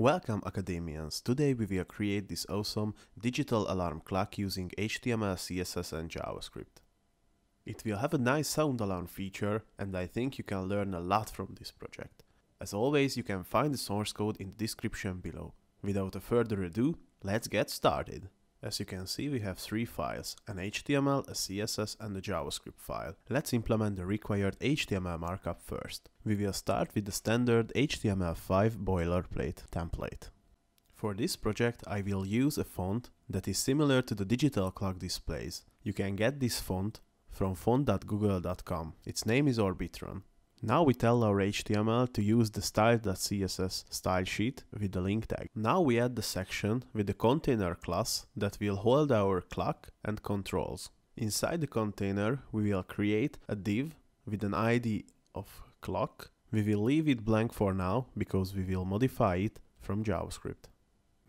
Welcome Academians! Today we will create this awesome digital alarm clock using HTML, CSS and JavaScript. It will have a nice sound alarm feature and I think you can learn a lot from this project. As always, you can find the source code in the description below. Without a further ado, let's get started! As you can see, we have three files, an HTML, a CSS and a JavaScript file. Let's implement the required HTML markup first. We will start with the standard HTML5 boilerplate template. For this project, I will use a font that is similar to the digital clock displays. You can get this font from font.google.com. Its name is Orbitron. Now we tell our HTML to use the style.css style sheet with the link tag. Now we add the section with the container class that will hold our clock and controls. Inside the container, we will create a div with an ID of clock. We will leave it blank for now because we will modify it from JavaScript.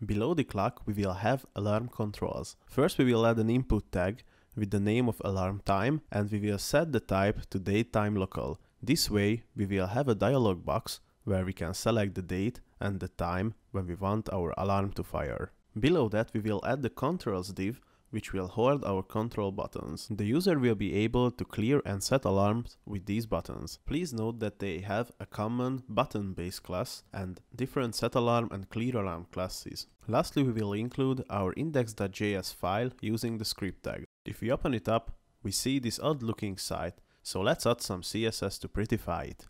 Below the clock we will have alarm controls. First we will add an input tag with the name of alarm time and we will set the type to datetime local. This way we will have a dialog box where we can select the date and the time when we want our alarm to fire. Below that we will add the controls div which will hold our control buttons. The user will be able to clear and set alarms with these buttons. Please note that they have a common button-based class and different set alarm and clear alarm classes. Lastly, we will include our index.js file using the script tag. If we open it up, we see this odd-looking site, so let's add some CSS to prettify it.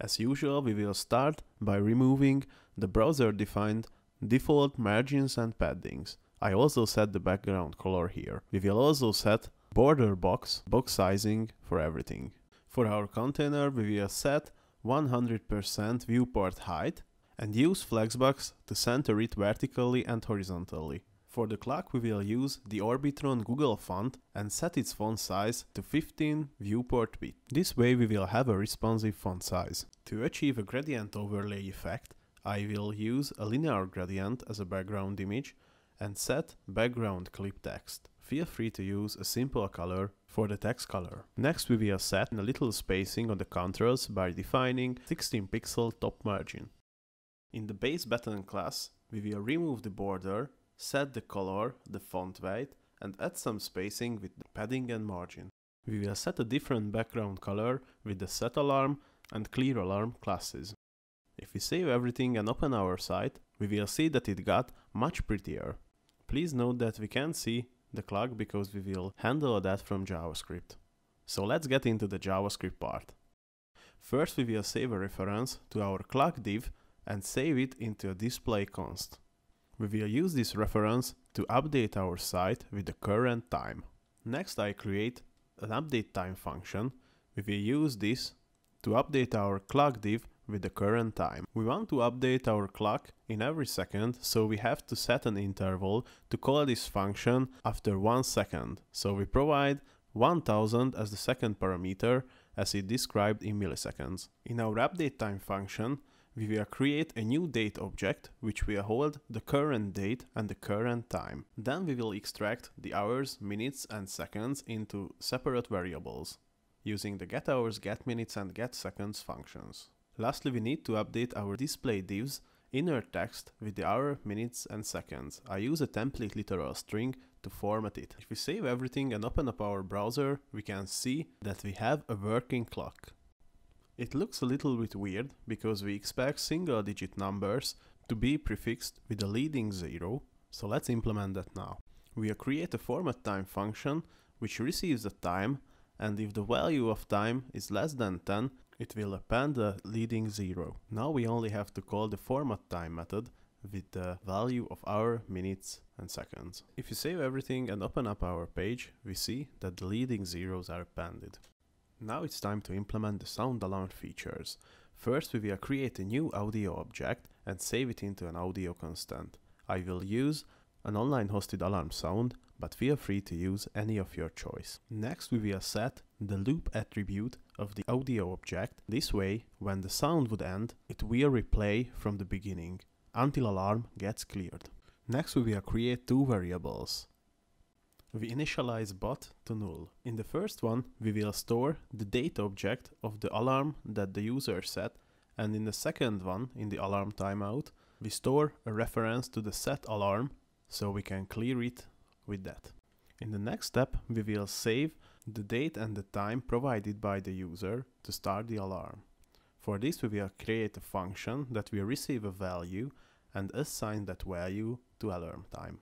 As usual, we will start by removing the browser-defined default margins and paddings. I also set the background color here. We will also set border box sizing for everything. For our container, we will set 100% viewport height and use flexbox to center it vertically and horizontally. For the clock, we will use the Orbitron Google font and set its font size to 15 viewport bit. This way we will have a responsive font size. To achieve a gradient overlay effect, I will use a linear gradient as a background image and set background clip text. Feel free to use a simple color for the text color. Next we will set a little spacing on the controls by defining 16 pixel top margin. In the base button class, we will remove the border, set the color, the font weight and add some spacing with the padding and margin. We will set a different background color with the set alarm and clear alarm classes. If we save everything and open our site, we will see that it got much prettier. Please note that we can't see the clock because we will handle that from JavaScript. So let's get into the JavaScript part. First we will save a reference to our clock div and save it into a display const. We will use this reference to update our site with the current time. Next I create an update time function. We will use this to update our clock div with the current time. We want to update our clock in every second, so we have to set an interval to call this function after 1 second. So we provide 1000 as the second parameter as it described in milliseconds. In our update time function, we will create a new date object which will hold the current date and the current time. Then we will extract the hours, minutes and seconds into separate variables using the getHours, getMinutes and getSeconds functions. Lastly, we need to update our display divs inner text with the hour, minutes and seconds. I use a template literal string to format it. If we save everything and open up our browser, we can see that we have a working clock. It looks a little bit weird because we expect single digit numbers to be prefixed with a leading zero, so let's implement that now. We will create a format time function which receives a time, and if the value of time is less than 10, it will append a leading zero. Now we only have to call the format time method with the value of hour, minutes and seconds. If you save everything and open up our page, we see that the leading zeros are appended. Now it's time to implement the sound alarm features. First we will create a new audio object and save it into an audio constant. I will use an online hosted alarm sound, but feel free to use any of your choice. Next we will set the loop attribute of the audio object. This way, when the sound would end, it will replay from the beginning until alarm gets cleared. Next we will create two variables. We initialize bot to null. In the first one we will store the date object of the alarm that the user set And in the second one, in the alarm timeout, we store a reference to the set alarm, so we can clear it with that. In the next step, we will save the date and the time provided by the user to start the alarm. For this, we will create a function that will receive a value and assign that value to alarm time.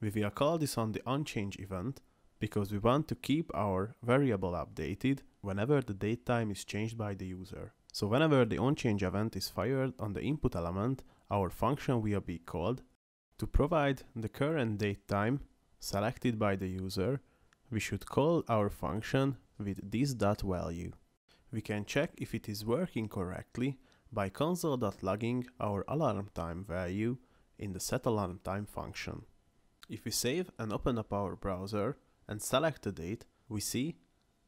We will call this on the onChange event because we want to keep our variable updated whenever the date time is changed by the user. So whenever the onChange event is fired on the input element, our function will be called to provide the current date time selected by the user. We should call our function with this.value. We can check if it is working correctly by console.logging our alarm time value in the setAlarmTime function. If we save and open up our browser and select the date, we see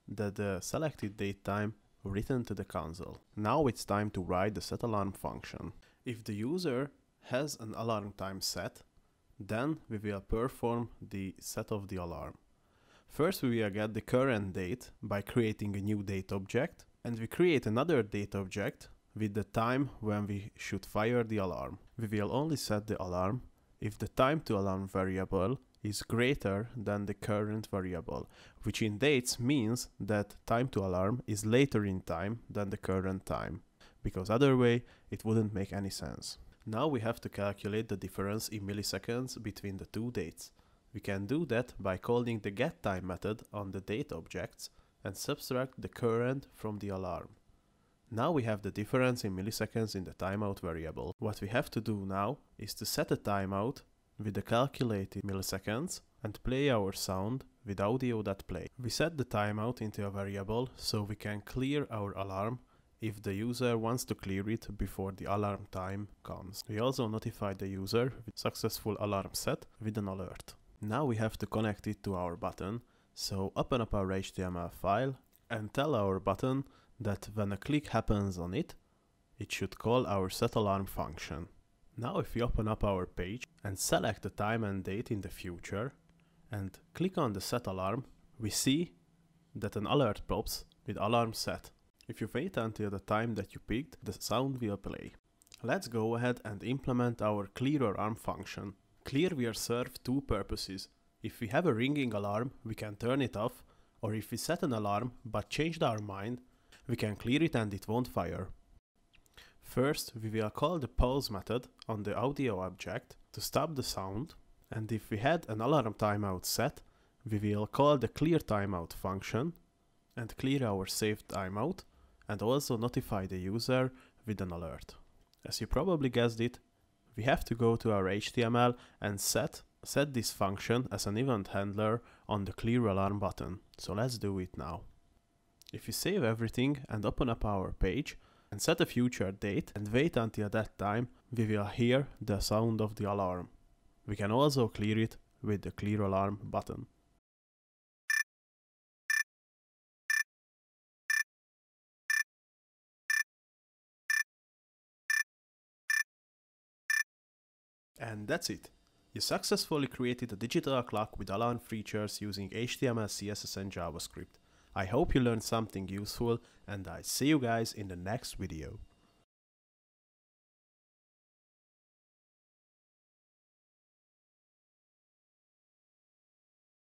that the selected date time written to the console. Now it's time to write the setAlarm function. If the user has an alarm time set, then we will perform the set of the alarm. First, we will get the current date by creating a new date object, and we create another date object with the time when we should fire the alarm. We will only set the alarm if the time to alarm variable is greater than the current variable, which in dates means that time to alarm is later in time than the current time, because other way it wouldn't make any sense. Now we have to calculate the difference in milliseconds between the two dates. We can do that by calling the getTime method on the date objects and subtract the current from the alarm. Now we have the difference in milliseconds in the timeout variable. What we have to do now is to set a timeout with the calculated milliseconds and play our sound with audio.play. We set the timeout into a variable so we can clear our alarm if the user wants to clear it before the alarm time comes. We also notify the user with successful alarm set with an alert. Now we have to connect it to our button, so open up our HTML file and tell our button that when a click happens on it, it should call our setAlarm function. Now if we open up our page and select the time and date in the future and click on the setAlarm, we see that an alert pops with alarm set. If you wait until the time that you picked, the sound will play. Let's go ahead and implement our clearAlarm function. Clear will serve two purposes. If we have a ringing alarm, we can turn it off, or if we set an alarm but changed our mind, we can clear it and it won't fire. First, we will call the pause method on the audio object to stop the sound, and if we had an alarm timeout set, we will call the clear timeout function and clear our saved timeout, and also notify the user with an alert. As you probably guessed it, we have to go to our HTML and set this function as an event handler on the clear alarm button. So let's do it now. If we save everything and open up our page and set a future date and wait until that time, we will hear the sound of the alarm. We can also clear it with the clear alarm button. And that's it! You successfully created a digital clock with alarm features using HTML, CSS and JavaScript. I hope you learned something useful, and I see you guys in the next video.